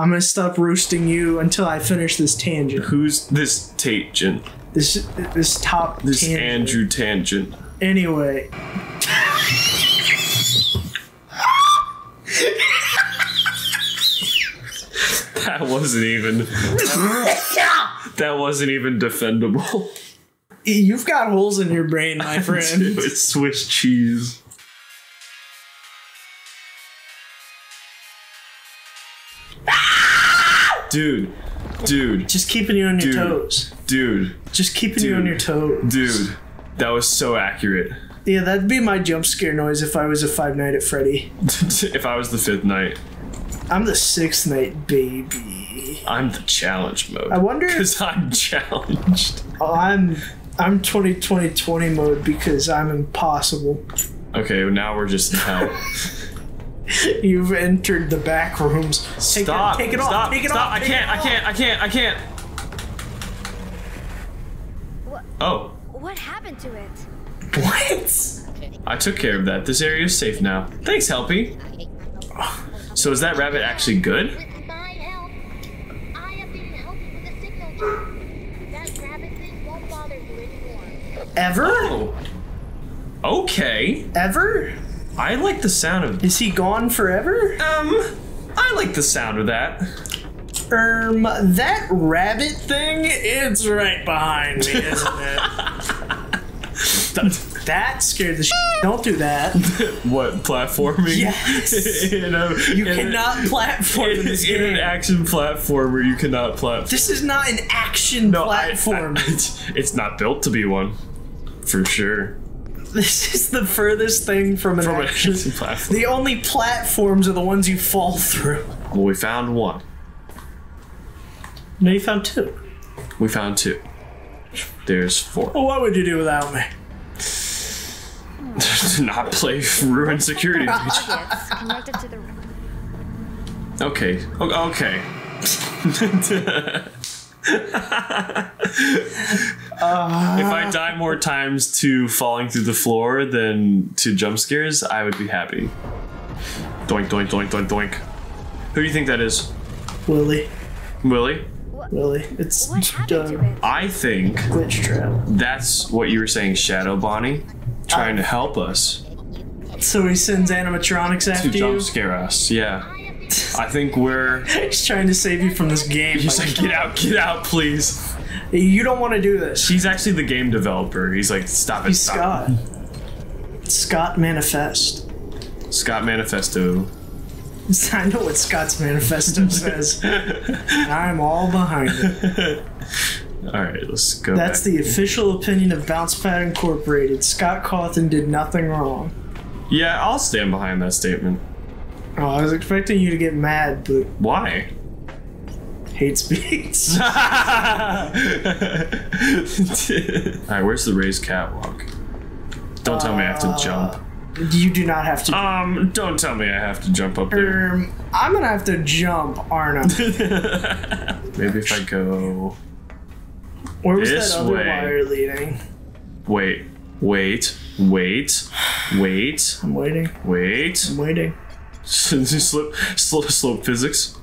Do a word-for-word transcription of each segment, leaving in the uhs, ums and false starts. I'm gonna stop roasting you until I finish this tangent. Who's this Tate-gent? This this top this tangent. Andrew Tangent. Anyway. That wasn't even that wasn't even defendable. You've got holes in your brain, my friend. It's Swiss cheese. Dude, dude. Just keeping you on your dude, toes. Dude. Just keeping dude, you on your toes. Dude, that was so accurate. Yeah, that'd be my jump scare noise if I was a Five Nights at Freddy. If I was the fifth night. I'm the sixth night, baby. I'm the challenge mode. I wonder because I'm challenged. Oh, I'm I'm twenty twenty twenty mode because I'm impossible. Okay, well now we're just out. You've entered the back rooms. Take stop! It, take it stop, off! Take it stop. off! Take I can't! Off. I can't! I can't! I can't! What? Oh! What happened to it? What? I took care of that. This area is safe now. Thanks, Helpy. So is that rabbit actually good? Ever? Oh. Okay. Ever? I like the sound of- Is he gone forever? Um, I like the sound of that. Um, that rabbit thing, it's right behind me, isn't it? That scared the shit. Don't do that. What, platforming? Yes! in a, you in cannot a, platform in, in this game. In an action platformer, you cannot platform. This is not an action no, platform. I, I, it's, it's not built to be one, for sure. This is the furthest thing from an from action. An action platform. The only platforms are the ones you fall through. Well, we found one. No, you found two. We found two. There's four. Well, what would you do without me? Do not play Ruined Security Breach. Okay. Okay. uh, if I die more times to falling through the floor than to jump scares, I would be happy. Doink, doink, doink, doink, doink. Who do you think that is? Willy. Willy? Willy. It's done. It? I think Glitch Trap. That's what you were saying, Shadow Bonnie, trying uh, to help us. So he sends animatronics after you? To jump you? Scare us, yeah. I think we're... He's trying to save you from this game. He's like, get out, get out, please. You don't want to do this. He's actually the game developer. He's like, stop it, He's stop Scott. It. Scott Manifest. Scott Manifesto. I know what Scott's Manifesto says. And I'm all behind it. All right, let's go That's back. The official opinion of Bouncepad Incorporated. Scott Cawthon did nothing wrong. Yeah, I'll stand behind that statement. Oh, I was expecting you to get mad, but... Why? Hates beats. Alright, where's the raised catwalk? Don't tell uh, me I have to jump. You do not have to jump. Um, don't tell me I have to jump up there. Um, I'm gonna have to jump, aren't I? Maybe if I go... Where was this that other way. wire leading? Wait, wait, wait, wait. I'm waiting. Wait. I'm waiting. Slow, slow, slow physics.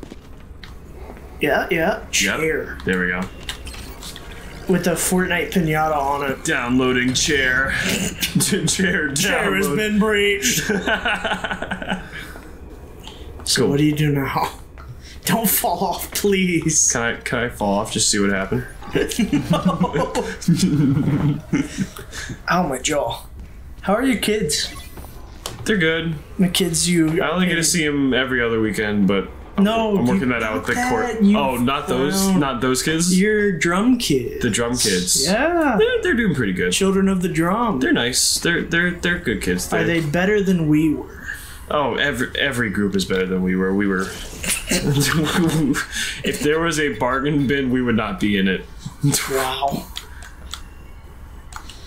Yeah, yeah. Chair. Yep. There we go. With a Fortnite pinata on it. Downloading chair. chair. Download. Chair has been breached. So cool. What do you do now? Don't fall off, please. Can I? Can I fall off? Just see what happened. Ow, my jaw. How are your kids? They're good. The kids you... I only get to see them every other weekend, but I'm, no, I'm working that out with the court. Oh, not those, not those kids? Your drum kids. The drum kids. Yeah. They're, they're doing pretty good. Children of the drum. They're nice. They're they're they're good kids. They're, Are they better than we were? Oh, every every group is better than we were. We were... If there was a bargain bin, we would not be in it. Wow.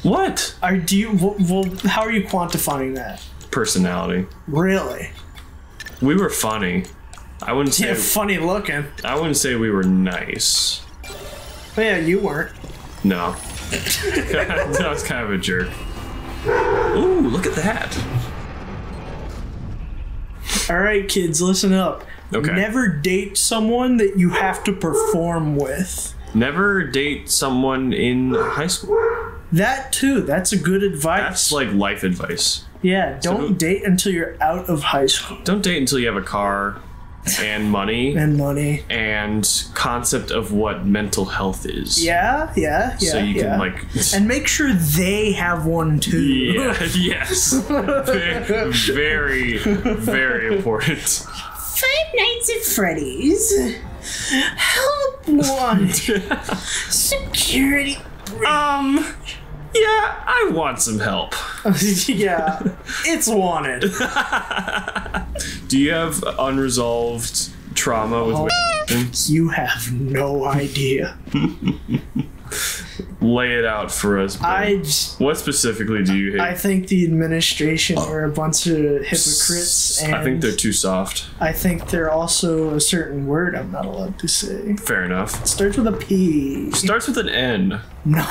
What? Are, do you, well, how are you quantifying that? Personality. Really? We were funny. I wouldn't say. Yeah, funny looking. I wouldn't say we were nice. But yeah, you weren't. No. That was kind of a jerk. Ooh, look at that. All right, kids, listen up. Okay. Never date someone that you have to perform with. Never date someone in high school. That too. That's a good advice. That's like life advice. Yeah. Don't, so don't date until you're out of high school. Don't date until you have a car and money. and money. And concept of what mental health is. Yeah. Yeah. Yeah. So you yeah. can like. And make sure they have one too. Yeah. Yes. Very, very important. Five Nights at Freddy's. Help wanted. Security breach. Um, yeah, I want some help. Yeah, it's wanted. Do you have unresolved trauma with oh, women? You have no idea. Lay it out for us, bro. I just, what specifically do you hate? I think the administration are a bunch of hypocrites. And I think they're too soft. I think they're also a certain word I'm not allowed to say. Fair enough. It starts with a P. It starts with an N. No.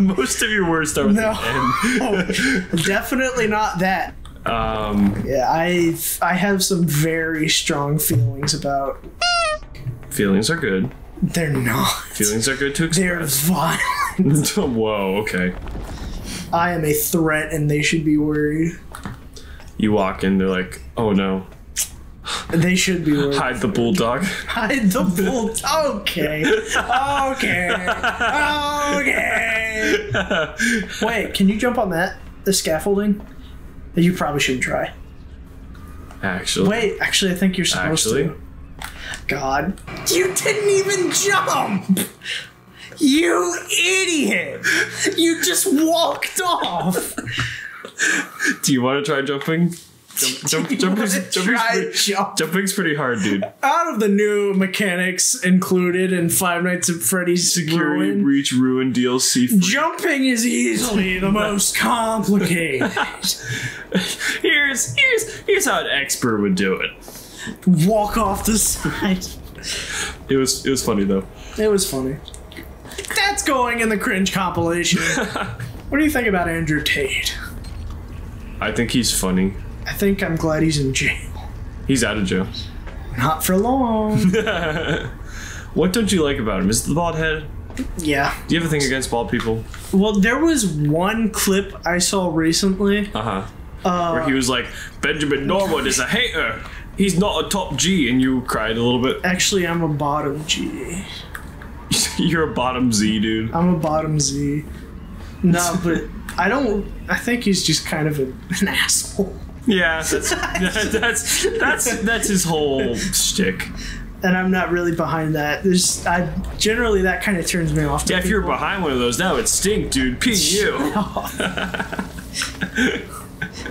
Most of your words start with no. an N. Definitely not that. Um, yeah, I I have some very strong feelings about... Feelings are good. They're not. Feelings are good to express. They're violent. Whoa, okay. I am a threat and they should be worried. You walk in, they're like, oh no. They should be worried. Hide the bulldog. Hide the bulldog. Okay. Okay. Okay. Wait, can you jump on that? The scaffolding? You probably shouldn't try. Actually. Wait, actually, I think you're supposed actually. to. God, you didn't even jump! You idiot! You just walked off! Do you want to try jumping? Jump, jump, jumping's, jumping's, pretty, jump. jumping's pretty hard, dude. Out of the new mechanics included in Five Nights at Freddy's Security Ruin, Breach Ruin D L C, free. Jumping is easily the most complicated. here's here's here's how an expert would do it. Walk off the side. It was it was funny though. It was funny. That's going in the cringe compilation. What do you think about Andrew Tate? I think he's funny. I think I'm glad he's in jail. He's out of jail. Not for long. What don't you like about him? Is it the bald head? Yeah. Do you have a thing against bald people? Well, there was one clip I saw recently. Uh-huh. Uh, where he was like, Benjamin Norwood is a hater. He's not a top G, and you cried a little bit. Actually, I'm a bottom G. You're a bottom Z, dude. I'm a bottom Z. No, but I don't. I think he's just kind of a, an asshole. Yeah, that's that, that's that's that's his whole shtick. And I'm not really behind that. There's, I generally that kind of turns me off. To yeah, if people. You're behind one of those, that would stink, dude. P you.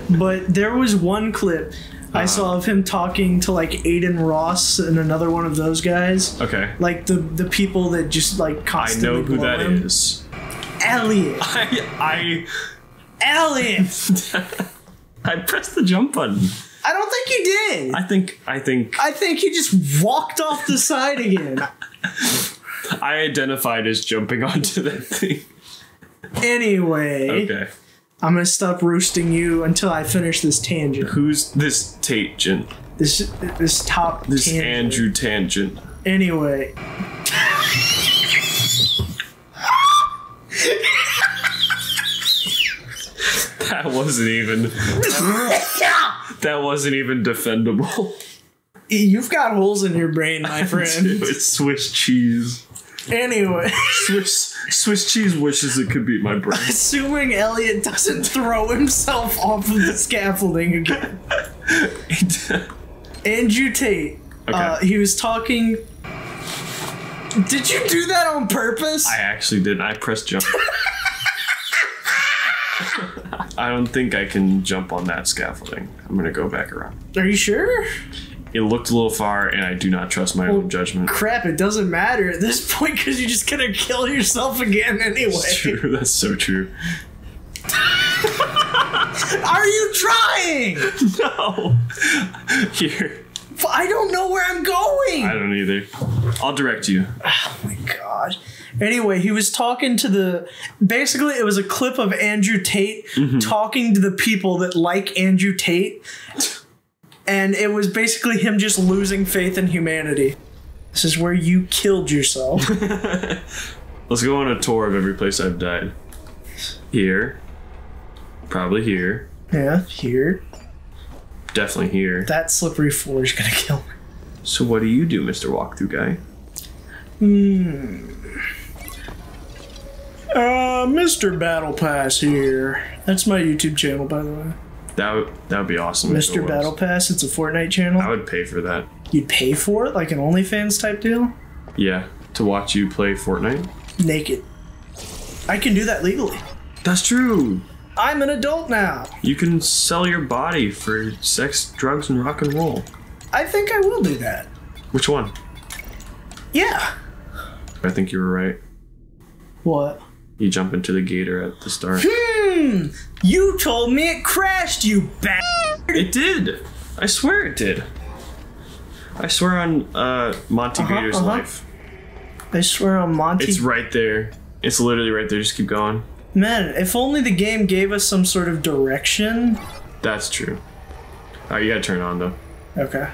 But there was one clip. Uh-huh. I saw of him talking to like Aiden Ross and another one of those guys. Okay. Like the the people that just like constantly. I know who that him. is. Elliot. I. I Elliot. I pressed the jump button. I don't think you did. I think. I think. I think you just walked off the side again. I identified as jumping onto that thing. Anyway. Okay. I'm gonna stop roasting you until I finish this tangent. Who's this Tate-gent? This this top this tangent. Andrew Tangent. Anyway. That wasn't even that wasn't even defendable. You've got holes in your brain, my friend. It's Swiss cheese. Anyway, Swiss, Swiss cheese wishes it could beat my brain. Assuming Elliot doesn't throw himself off of the scaffolding again. Andrew Tate. Okay. Uh, he was talking. Did you do that on purpose? I actually did. I pressed jump. I don't think I can jump on that scaffolding. I'm gonna go back around. Are you sure? It looked a little far, and I do not trust my well, own judgment. Crap, it doesn't matter at this point because you're just gonna kill yourself again anyway. That's true, that's so true. Are you trying? No. Here. I don't know where I'm going. I don't either. I'll direct you. Oh my god. Anyway, he was talking to the... Basically, it was a clip of Andrew Tate mm-hmm. talking to the people that like Andrew Tate. And it was basically him just losing faith in humanity. This is where you killed yourself. Let's go on a tour of every place I've died. Here. Probably here. Yeah, here. Definitely here. That slippery floor is gonna kill me. So what do you do, Mister Walkthrough Guy? Hmm. Uh, Mister Battle Pass here. That's my YouTube channel, by the way. That would, that would be awesome. Mister Battle Pass, it's a Fortnite channel. I would pay for that. You'd pay for it? Like an OnlyFans type deal? Yeah, to watch you play Fortnite? Naked. I can do that legally. That's true. I'm an adult now. You can sell your body for sex, drugs, and rock and roll. I think I will do that. Which one? Yeah. I think you were right. What? You jump into the gator at the start. Hmm. You told me it crashed, you bastard. It did. I swear it did. I swear on uh, Monty uh-huh, Gator's uh-huh. life. I swear on Monty. It's right there. It's literally right there. Just keep going. Man, if only the game gave us some sort of direction. That's true. Oh, you gotta turn on though. Okay.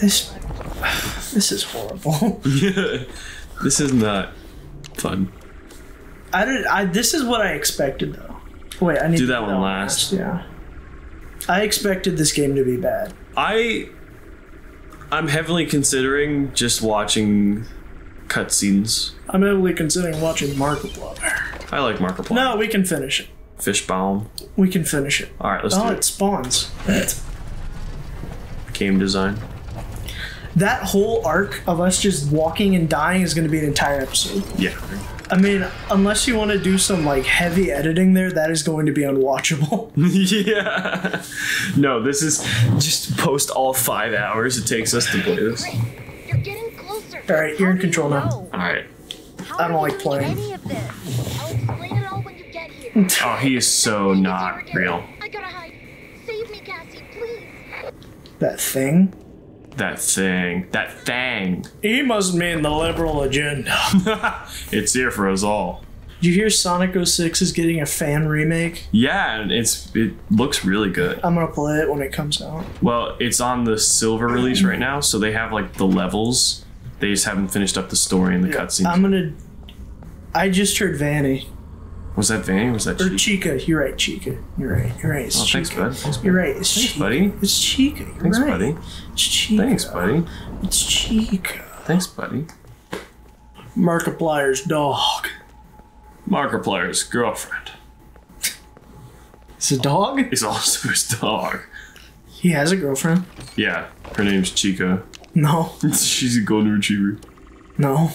This, this is horrible. Yeah, this is not fun. I did. I. This is what I expected though. Wait, I need do to do that one last. last. Yeah. I expected this game to be bad. I. I'm heavily considering just watching cutscenes. I'm heavily considering watching Markiplier. I like Markiplier. No, we can finish it. Fishbaum. We can finish it. All right, let's oh, do it. Oh, it spawns. Game design. That whole arc of us just walking and dying is going to be an entire episode. Yeah. I mean, unless you want to do some like heavy editing there, that is going to be unwatchable. Yeah. No, this is just post all five hours it takes us to play this. You're getting closer. All right, you're in control now. All right. I don't like playing. Oh, he is so not real. That thing? That thing. That thang. He must mean the liberal agenda. It's here for us all. Did you hear Sonic oh six is getting a fan remake? Yeah, and it's it looks really good. I'm gonna play it when it comes out. Well, it's on the silver release right now, so they have like the levels. They just haven't finished up the story and the yeah, cutscenes. I'm gonna... I just heard Vanny. Was that Vanny or was that Chica? Or Chica. You're right, Chica. You're right. You're right. It's oh, Chica. Thanks, bud. Thanks, bud. You're right. It's thanks, Chica. buddy. It's Chica. You're thanks, right. buddy. It's Chica. Thanks, buddy. It's Chica. Thanks, buddy. Markiplier's dog. Markiplier's girlfriend. It's a dog? It's also his dog. He has a girlfriend? Yeah. Her name's Chica. No. She's a golden retriever. No.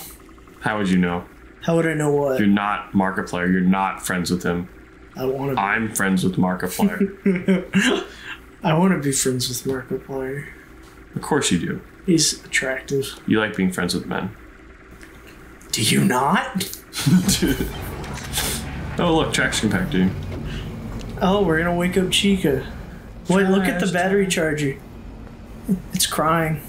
How would you know? How would I know what? You're not Markiplier. You're not friends with him. I want to be. I'm friends with Markiplier. I want to be friends with Markiplier. Of course you do. He's attractive. You like being friends with men. Do you not? Oh, look. Traction pack, dude. Oh, we're going to wake up Chica. Wait, Trash. Look at the battery charger. It's crying.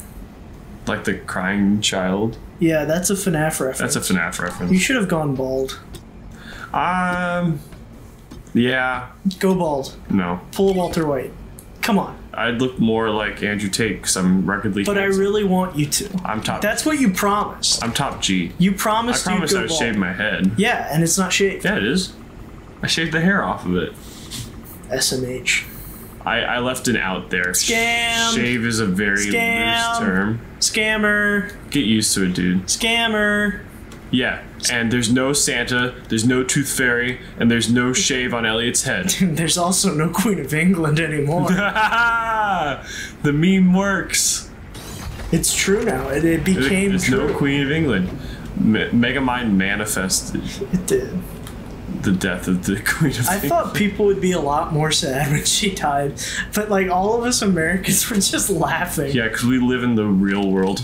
Like the crying child? Yeah, that's a F NAF reference. That's a F NAF reference. You should have gone bald. Um, yeah. Go bald. No. Pull a Walter White. Come on. I'd look more like Andrew Tate because I'm recordly. But handsome. I really want you to. I'm top. That's what you promised. I'm top G. You promised. I promised I would shave my head. Yeah, and it's not shaved. Yeah, it is. I shaved the hair off of it. S M H. I, I left an out there. Scam. Shave is a very Scam. loose term. Scammer. Get used to it, dude. Scammer. Yeah, and there's no Santa, there's no Tooth Fairy, and there's no shave on Elliot's head. There's also no Queen of England anymore. The meme works. It's true now. It, it became there's true. There's no Queen of England. Me Megamind manifested. It did. The death of the Queen of I England. Thought people would be a lot more sad when she died, but like all of us Americans were just laughing. Yeah, because we live in the real world.